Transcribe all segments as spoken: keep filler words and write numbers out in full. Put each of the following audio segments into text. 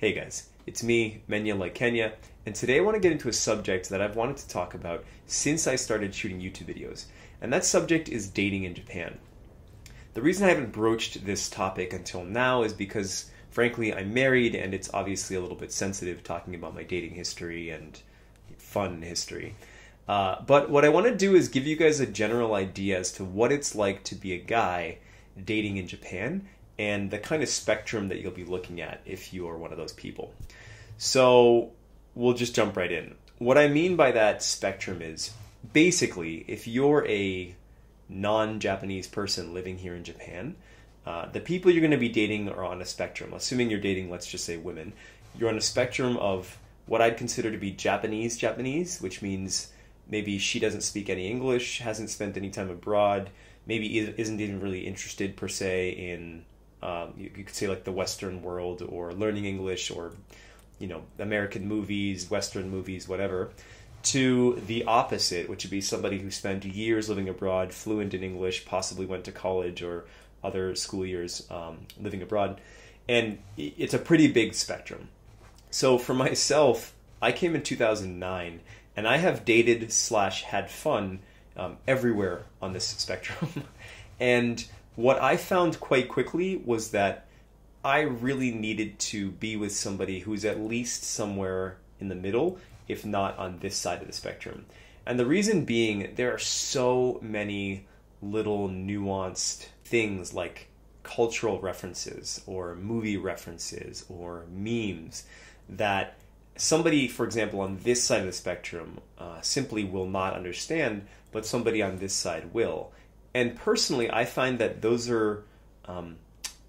Hey guys, it's me, Menya Like Kenya, and today I want to get into a subject that I've wanted to talk about since I started shooting YouTube videos, and that subject is dating in Japan. The reason I haven't broached this topic until now is because, frankly, I'm married and it's obviously a little bit sensitive talking about my dating history and fun history. Uh, but what I want to do is give you guys a general idea as to what it's like to be a guy dating in Japan, and the kind of spectrum that you'll be looking at if you are one of those people. So we'll just jump right in. What I mean by that spectrum is, basically, if you're a non-Japanese person living here in Japan, uh, the people you're going to be dating are on a spectrum. Assuming you're dating, let's just say, women, you're on a spectrum of what I'd consider to be Japanese Japanese, which means maybe she doesn't speak any English, hasn't spent any time abroad, maybe isn't even really interested, per se, in... Um, you, you could say like the Western world or learning English or, you know, American movies, Western movies, whatever, to the opposite, which would be somebody who spent years living abroad, fluent in English, possibly went to college or other school years um, living abroad. And it's a pretty big spectrum. So for myself, I came in two thousand nine and I have dated slash had fun um, everywhere on this spectrum. And what I found quite quickly was that I really needed to be with somebody who's at least somewhere in the middle, if not on this side of the spectrum. And the reason being, there are so many little nuanced things like cultural references or movie references or memes that somebody, for example, on this side of the spectrum uh, simply will not understand, but somebody on this side will. And personally, I find that those are um,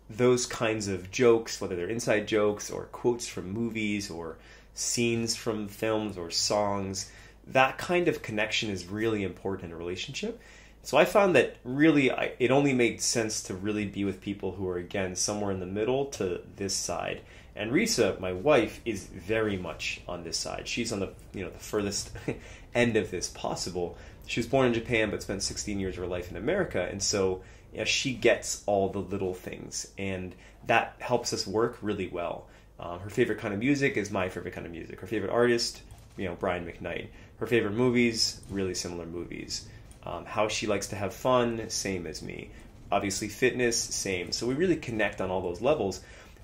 those kinds of jokes, whether they're inside jokes or quotes from movies or scenes from films or songs, that kind of connection is really important in a relationship. So I found that really I, it only made sense to really be with people who are, again, somewhere in the middle to this side. And Risa, my wife, is very much on this side. She's on the, you know, the furthest end of this possible. She was born in Japan but spent sixteen years of her life in America, and so, you know, she gets all the little things, and that helps us work really well. Uh, her favorite kind of music is my favorite kind of music. Her favorite artist, you know, Brian McKnight. Her favorite movies, really similar movies. Um, how she likes to have fun, same as me. Obviously fitness, same. So we really connect on all those levels.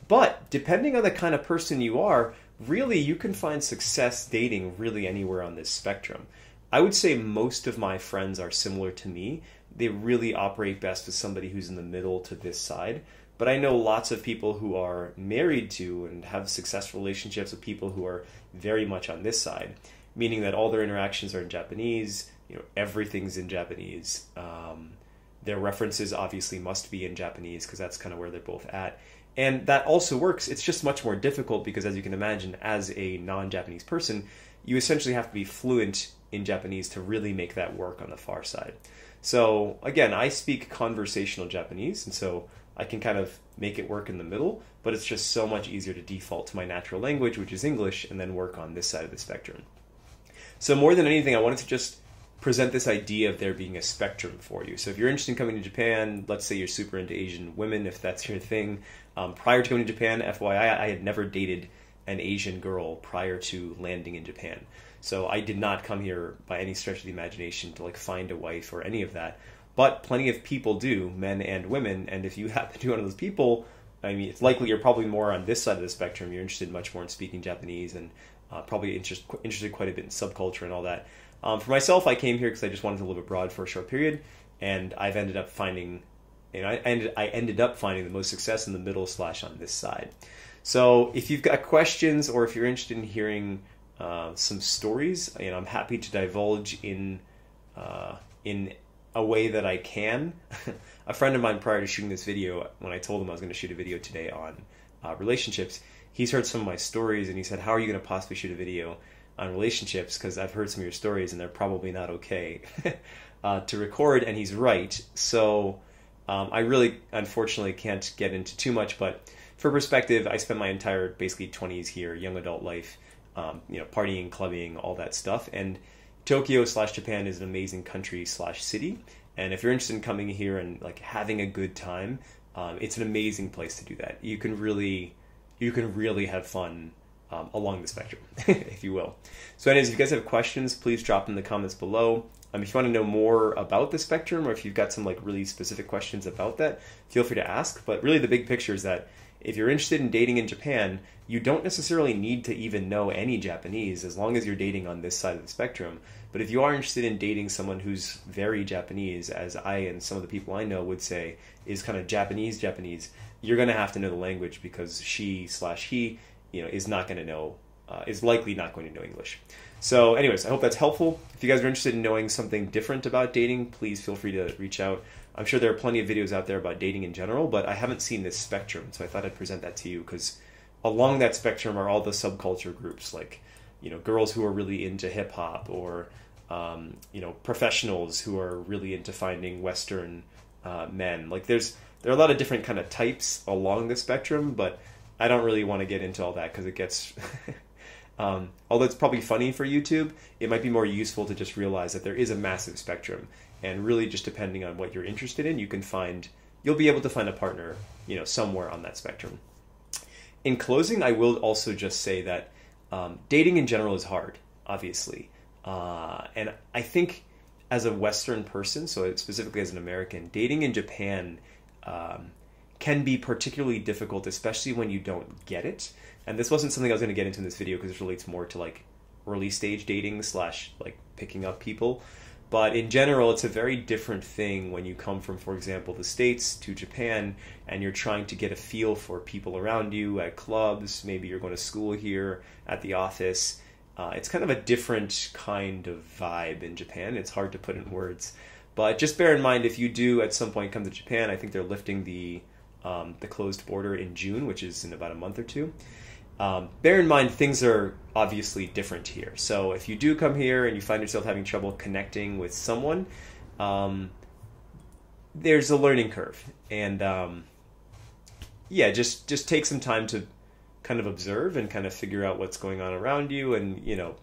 But depending on the kind of person you are, really you can find success dating really anywhere on this spectrum. I would say most of my friends are similar to me. They really operate best with somebody who's in the middle to this side. But I know lots of people who are married to and have successful relationships with people who are very much on this side, meaning that all their interactions are in Japanese, you know, everything's in Japanese. Um, their references obviously must be in Japanese because that's kind of where they're both at. And that also works. It's just much more difficult because, as you can imagine, as a non-Japanese person, you essentially have to be fluent in Japanese to really make that work on the far side. So again, I speak conversational Japanese, and so I can kind of make it work in the middle, but it's just so much easier to default to my natural language, which is English, and then work on this side of the spectrum. So more than anything, I wanted to just present this idea of there being a spectrum for you. So if you're interested in coming to Japan, let's say you're super into Asian women, if that's your thing. Um, prior to coming to Japan, F Y I, I had never dated an Asian girl prior to landing in Japan. So I did not come here by any stretch of the imagination to like find a wife or any of that. But plenty of people do, men and women, and if you happen to be one of those people, I mean, it's likely you're probably more on this side of the spectrum. You're interested much more in speaking Japanese and uh, probably interest, interested quite a bit in subculture and all that. Um, for myself, I came here because I just wanted to live abroad for a short period, and I've ended up finding, you know, I ended, I ended up finding the most success in the middle slash on this side. So if you've got questions or if you're interested in hearing uh, some stories, you know, I'm happy to divulge in uh, in a way that I can. A friend of mine, prior to shooting this video, when I told him I was going to shoot a video today on uh, relationships, he's heard some of my stories and he said, "How are you going to possibly shoot a video on relationships, because I've heard some of your stories and they're probably not okay uh, to record," and he's right. So um, I really, unfortunately, can't get into too much, but for perspective, I spent my entire, basically, twenties here, young adult life, um, you know, partying, clubbing, all that stuff, and Tokyo slash Japan is an amazing country slash city, and if you're interested in coming here and, like, having a good time, um, it's an amazing place to do that. You can really you can really have fun um, along the spectrum, if you will. So anyways, if you guys have questions, please drop them in the comments below. Um, if you want to know more about the spectrum, or if you've got some like really specific questions about that, feel free to ask. But really the big picture is that if you're interested in dating in Japan, you don't necessarily need to even know any Japanese as long as you're dating on this side of the spectrum. But if you are interested in dating someone who's very Japanese, as I and some of the people I know would say is kind of Japanese Japanese, you're going to have to know the language, because she slash he, you know, is not going to know, uh, is likely not going to know English. So anyways, I hope that's helpful. If you guys are interested in knowing something different about dating, please feel free to reach out. I'm sure there are plenty of videos out there about dating in general, but I haven't seen this spectrum, so I thought I'd present that to you, because along that spectrum are all the subculture groups, like, you know, girls who are really into hip-hop, or, um, you know, professionals who are really into finding Western uh, men. Like, there's there are a lot of different kind of types along the spectrum, but I don't really want to get into all that, because it gets... Um, although it's probably funny for YouTube, it might be more useful to just realize that there is a massive spectrum, and really just depending on what you're interested in, you can find, you'll be able to find a partner, you know, somewhere on that spectrum. In closing, I will also just say that um, dating in general is hard, obviously. Uh, and I think as a Western person, so specifically as an American, dating in Japan um, can be particularly difficult, especially when you don't get it. And this wasn't something I was going to get into in this video, because it relates more to like early stage dating slash like picking up people. But in general, it's a very different thing when you come from, for example, the States to Japan, and you're trying to get a feel for people around you at clubs. Maybe you're going to school here, at the office. Uh, it's kind of a different kind of vibe in Japan. It's hard to put in words. But just bear in mind, if you do at some point come to Japan, I think they're lifting the, um, the closed border in June, which is in about a month or two. Um, bear in mind, things are obviously different here. So if you do come here and you find yourself having trouble connecting with someone, um, there's a learning curve. And um, yeah, just, just take some time to kind of observe and kind of figure out what's going on around you, and, you know,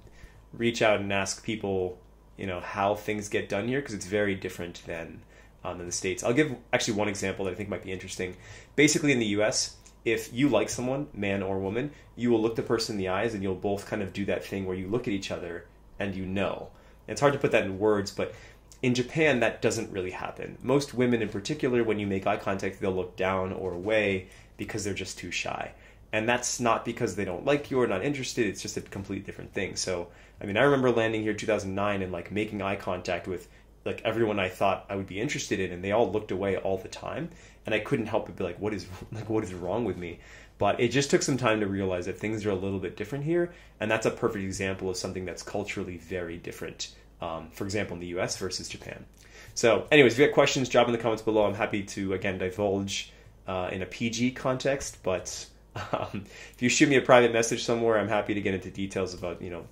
reach out and ask people, you know, how things get done here, because it's very different than um, in the States. I'll give actually one example that I think might be interesting. Basically in the U S, if you like someone, man or woman, you will look the person in the eyes, and you'll both kind of do that thing where you look at each other and you know. And it's hard to put that in words, but in Japan, that doesn't really happen. Most women in particular, when you make eye contact, they'll look down or away because they're just too shy. And that's not because they don't like you or not interested. It's just a completely different thing. So, I mean, I remember landing here in two thousand nine and like making eye contact with like everyone I thought I would be interested in, and they all looked away all the time. And I couldn't help but be like, what is like, what is wrong with me? But it just took some time to realize that things are a little bit different here. And that's a perfect example of something that's culturally very different. Um, for example, in the U S versus Japan. So anyways, if you have questions, drop in the comments below. I'm happy to, again, divulge uh, in a P G context, but um, if you shoot me a private message somewhere, I'm happy to get into details about, you know,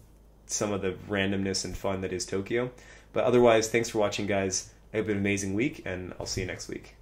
some of the randomness and fun that is Tokyo. But otherwise, thanks for watching, guys. I hope you have an amazing week, and I'll see you next week.